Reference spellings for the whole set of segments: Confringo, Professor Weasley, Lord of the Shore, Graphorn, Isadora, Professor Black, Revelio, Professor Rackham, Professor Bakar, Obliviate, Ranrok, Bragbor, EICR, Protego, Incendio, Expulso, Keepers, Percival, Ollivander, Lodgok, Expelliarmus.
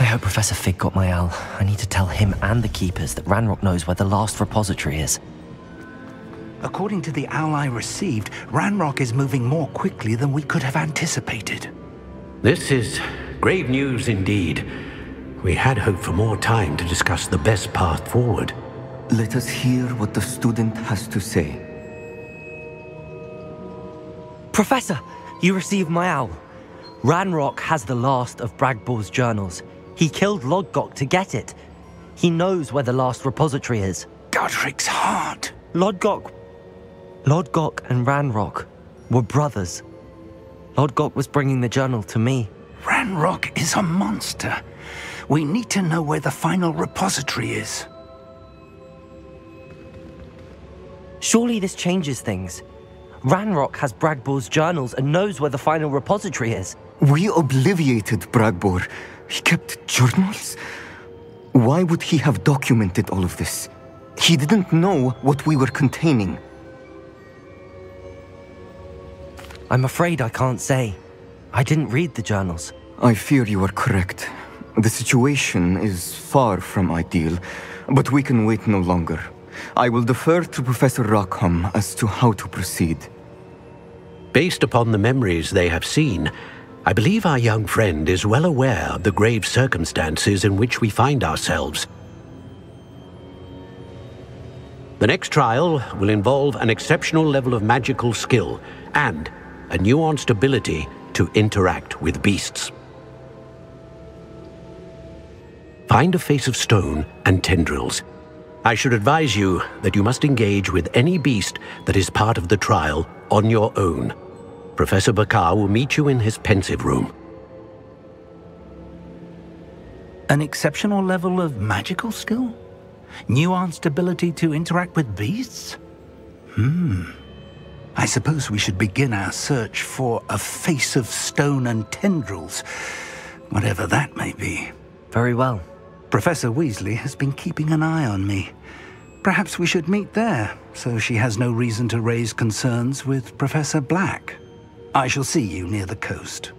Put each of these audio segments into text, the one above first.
I hope Professor Fig got my owl. I need to tell him and the Keepers that Ranrok knows where the last repository is. According to the owl I received, Ranrok is moving more quickly than we could have anticipated. This is grave news indeed. We had hoped for more time to discuss the best path forward. Let us hear what the student has to say. Professor, you received my owl. Ranrok has the last of Bragbor's journals. He killed Lodgok to get it. He knows where the last repository is. Godric's heart! Lodgok and Ranrok were brothers. Lodgok was bringing the journal to me. Ranrok is a monster. We need to know where the final repository is. Surely this changes things. Ranrok has Bragbor's journals and knows where the final repository is. We obliviated Bragbor. He kept journals? Why would he have documented all of this? He didn't know what we were containing. I'm afraid I can't say. I didn't read the journals. I fear you are correct. The situation is far from ideal, but we can wait no longer. I will defer to Professor Rackham as to how to proceed. Based upon the memories they have seen, I believe our young friend is well aware of the grave circumstances in which we find ourselves. The next trial will involve an exceptional level of magical skill and a nuanced ability to interact with beasts. Find a face of stone and tendrils. I should advise you that you must engage with any beast that is part of the trial on your own. Professor Bakar will meet you in his pensive room. An exceptional level of magical skill? Nuanced ability to interact with beasts? I suppose we should begin our search for a face of stone and tendrils, whatever that may be. Very well. Professor Weasley has been keeping an eye on me. Perhaps we should meet there, so she has no reason to raise concerns with Professor Black. I shall see you near the coast.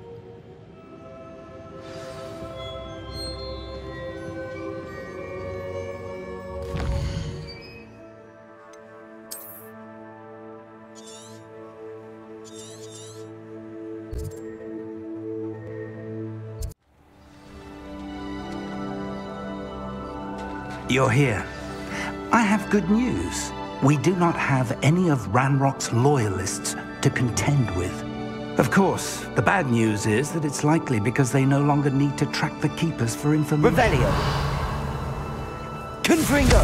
You're here. I have good news. We do not have any of Ranrok's loyalists to contend with. Of course, the bad news is that it's likely because they no longer need to track the Keepers for information. Revelio! Confringo!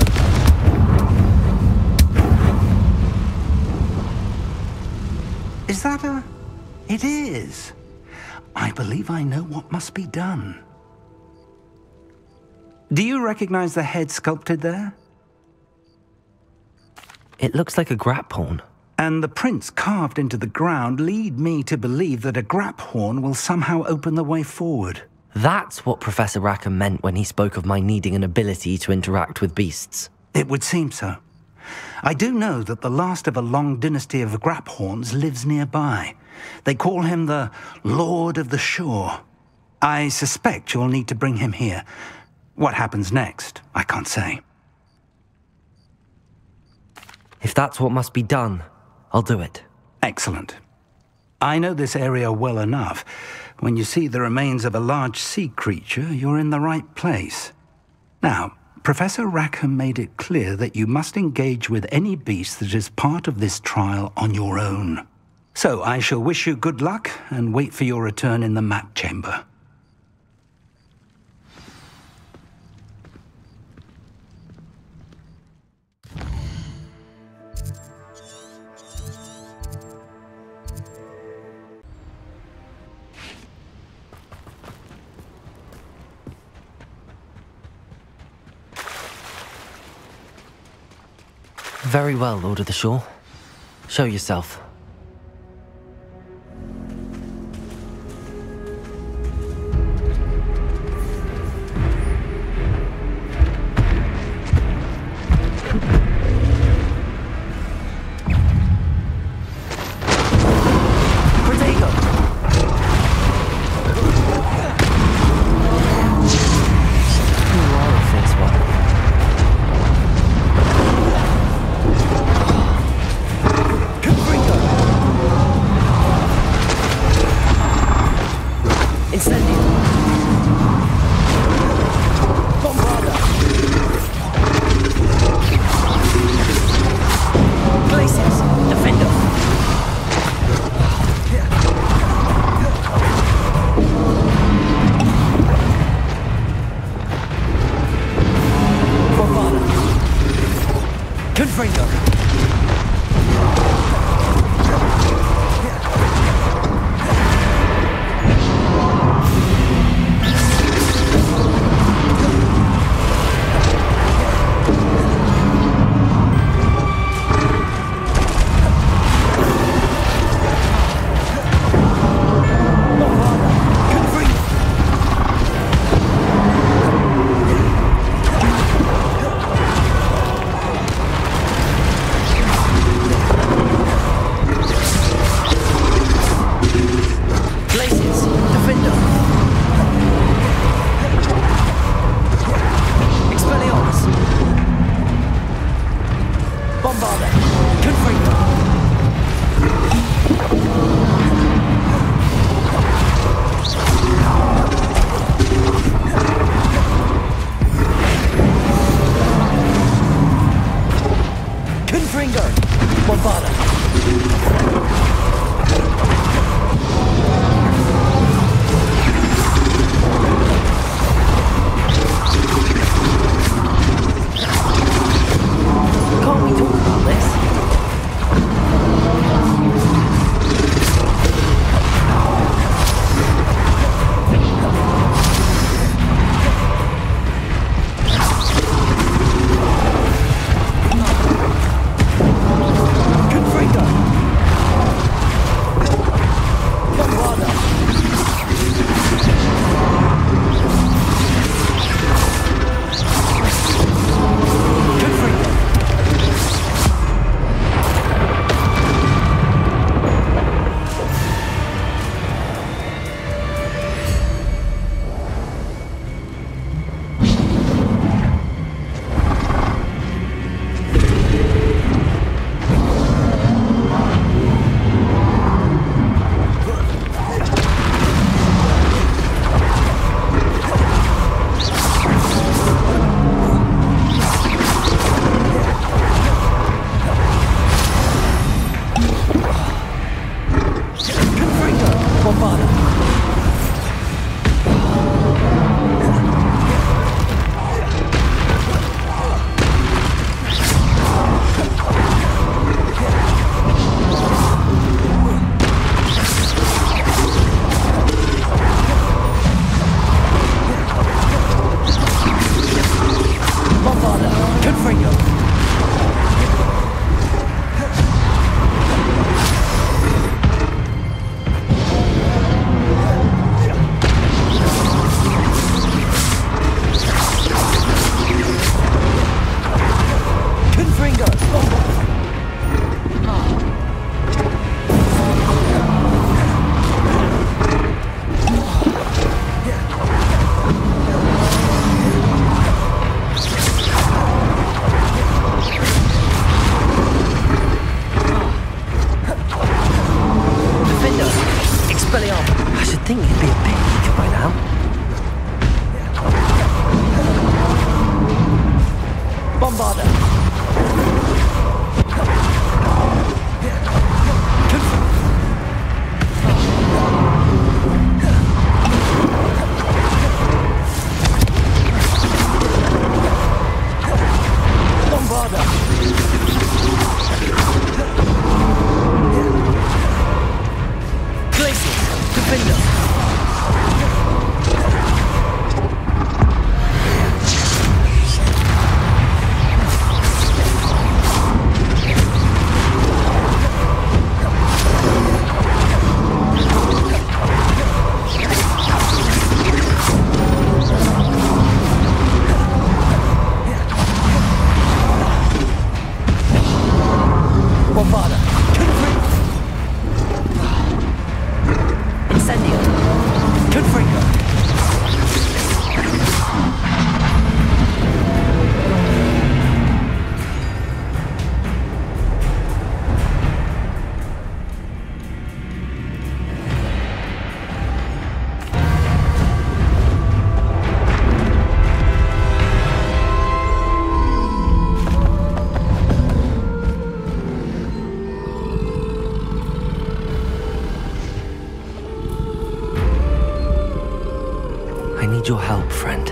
Is that a... It is. I believe I know what must be done. Do you recognize the head sculpted there? It looks like a Graphorn. And the prints carved into the ground lead me to believe that a Graphorn will somehow open the way forward. That's what Professor Rackham meant when he spoke of my needing an ability to interact with beasts. It would seem so. I do know that the last of a long dynasty of Graphorns lives nearby. They call him the Lord of the Shore. I suspect you'll need to bring him here. What happens next, I can't say. If that's what must be done, I'll do it. Excellent. I know this area well enough. When you see the remains of a large sea creature, you're in the right place. Now, Professor Rackham made it clear that you must engage with any beast that is part of this trial on your own. So I shall wish you good luck and wait for your return in the map chamber. Very well, Lord of the Shore. Show yourself. Protego! Confringo! Your help, friend.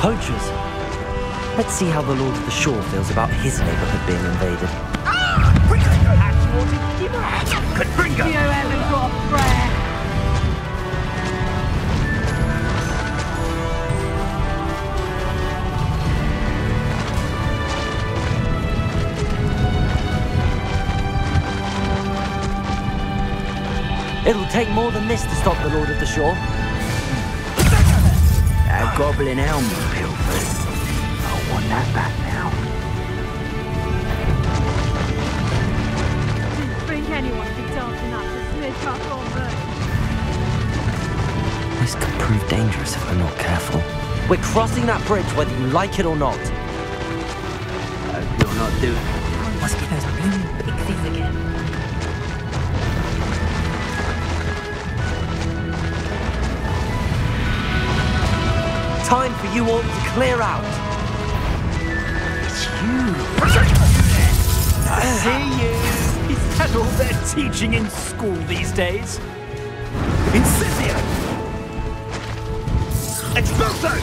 poachers. Let's see how the Lord of the Shore feels about his neighbourhood being invaded. Ah! Good bringer! You haven't got a prayer. It'll take more than this to stop the Lord of the Shore. A goblin elm, you pilfers. I want that back now. Didn't think anyone would be dark enough to snitch up on them. This could prove dangerous if we're not careful. We're crossing that bridge whether you like it or not. I hope you're not doing it. Mosquitoes are really big things again. Time for you all to clear out. It's you. I see you. Is that all they're teaching in school these days? Incendio! Expulso!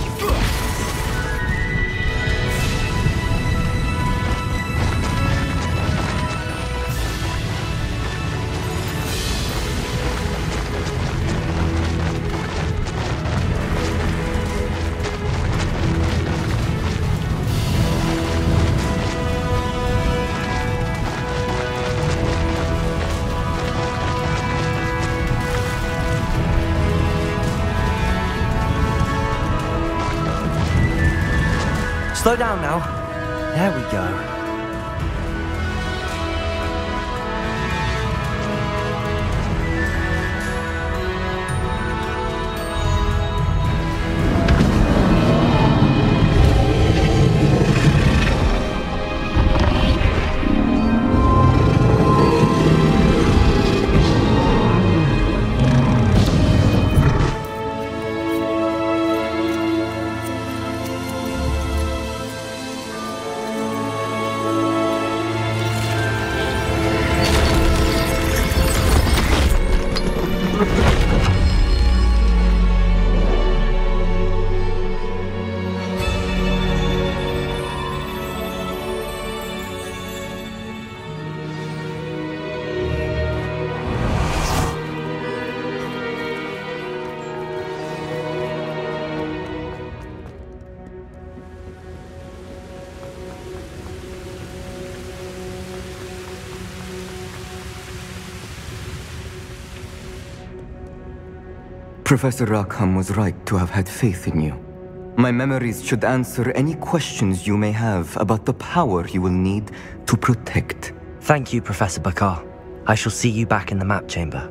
Slow down now. There we go. Professor Rackham was right to have had faith in you. My memories should answer any questions you may have about the power you will need to protect. Thank you, Professor Bakar. I shall see you back in the map chamber.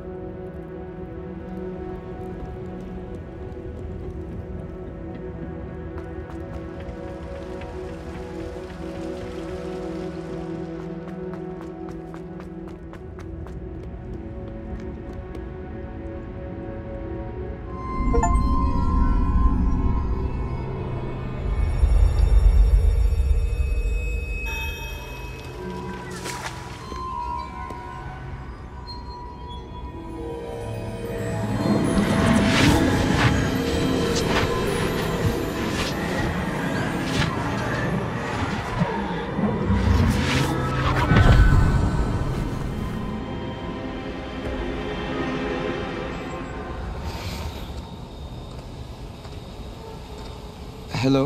Hello?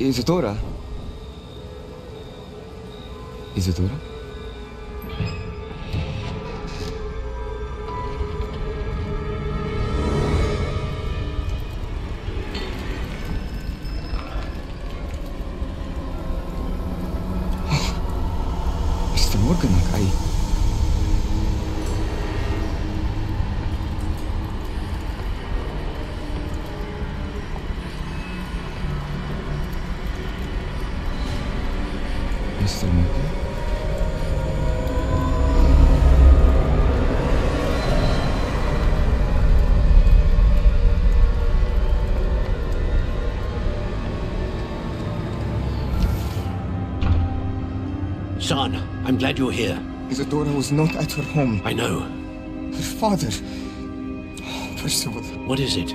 Isadora? Isadora? Son, I'm glad you're here. Isadora was not at her home. I know. Her father... Percival. What is it?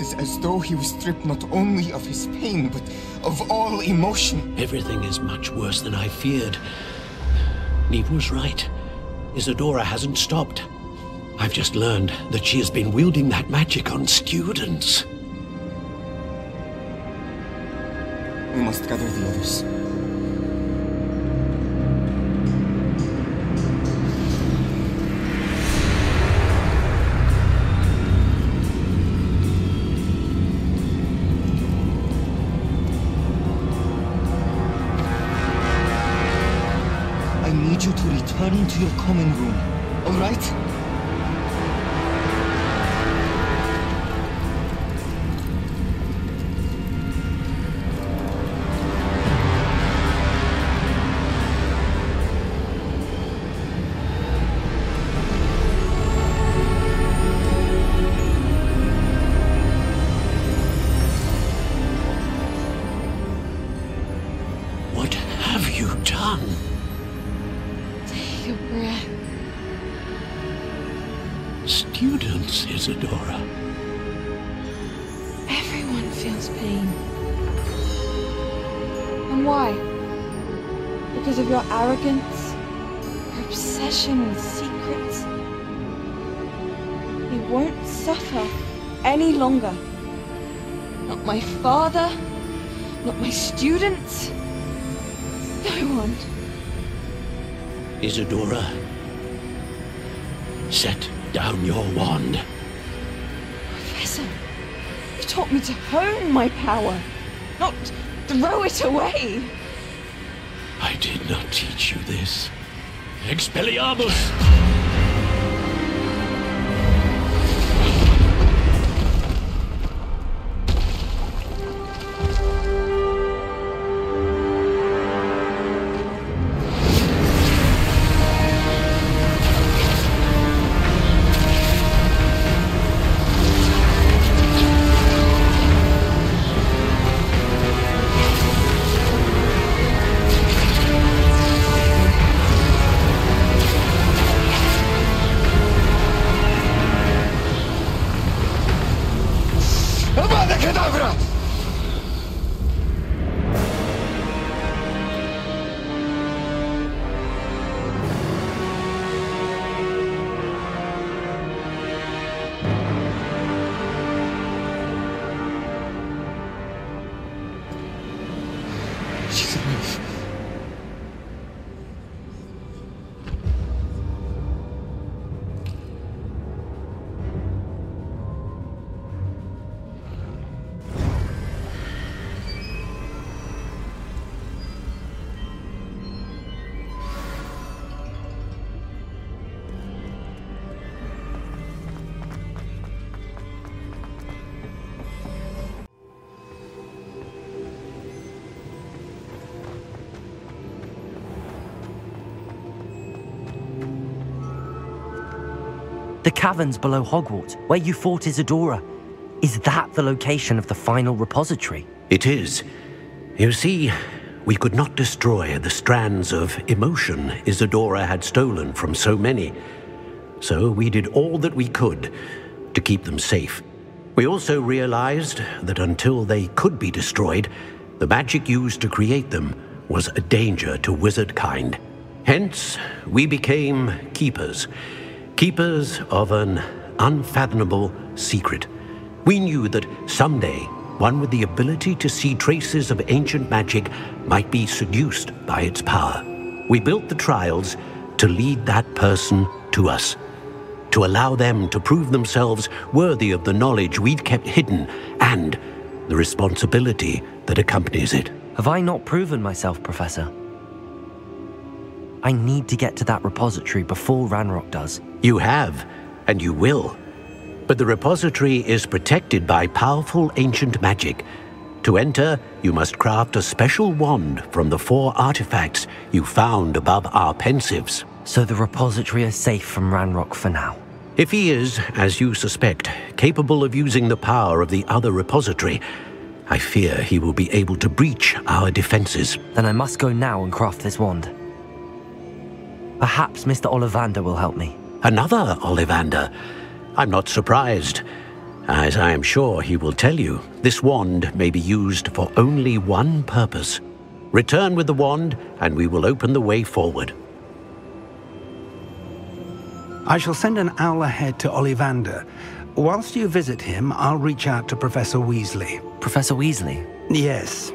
it is as though he was stripped not only of his pain, but of all emotion. Everything is much worse than I feared. Nipo's right. Isadora hasn't stopped. I've just learned that she has been wielding that magic on students. We must gather the others. You to return to your common room, all right? What have you done? Students, Isadora. Everyone feels pain. And why? Because of your arrogance, your obsession with secrets. You won't suffer any longer. Not my father, not my students, no one. Isadora, set down your wand. Professor, you taught me to hone my power, not throw it away. I did not teach you this. Expelliarmus! The caverns below Hogwarts, where you fought Isadora. Is that the location of the final repository? It is. You see, we could not destroy the strands of emotion Isadora had stolen from so many. So we did all that we could to keep them safe. We also realized that until they could be destroyed, the magic used to create them was a danger to wizard kind. Hence, we became keepers. Keepers of an unfathomable secret. We knew that someday, one with the ability to see traces of ancient magic might be seduced by its power. We built the trials to lead that person to us, to allow them to prove themselves worthy of the knowledge we'd kept hidden and the responsibility that accompanies it. Have I not proven myself, Professor? I need to get to that repository before Ranrok does. You have, and you will. But the repository is protected by powerful ancient magic. To enter, you must craft a special wand from the 4 artifacts you found above our pensives. So the repository is safe from Ranrok for now? If he is, as you suspect, capable of using the power of the other repository, I fear he will be able to breach our defenses. Then I must go now and craft this wand. Perhaps Mr. Ollivander will help me. Another Ollivander? I'm not surprised. As I am sure he will tell you, this wand may be used for only one purpose. Return with the wand, and we will open the way forward. I shall send an owl ahead to Ollivander. Whilst you visit him, I'll reach out to Professor Weasley. Professor Weasley? Yes.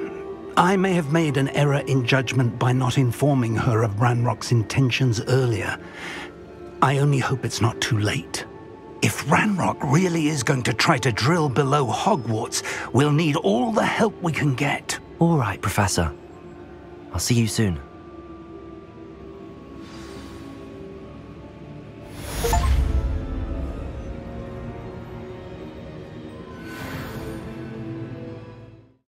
I may have made an error in judgment by not informing her of Ranrok's intentions earlier. I only hope it's not too late. If Ranrok really is going to try to drill below Hogwarts, we'll need all the help we can get. All right, Professor. I'll see you soon.